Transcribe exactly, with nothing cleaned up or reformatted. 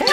Oh.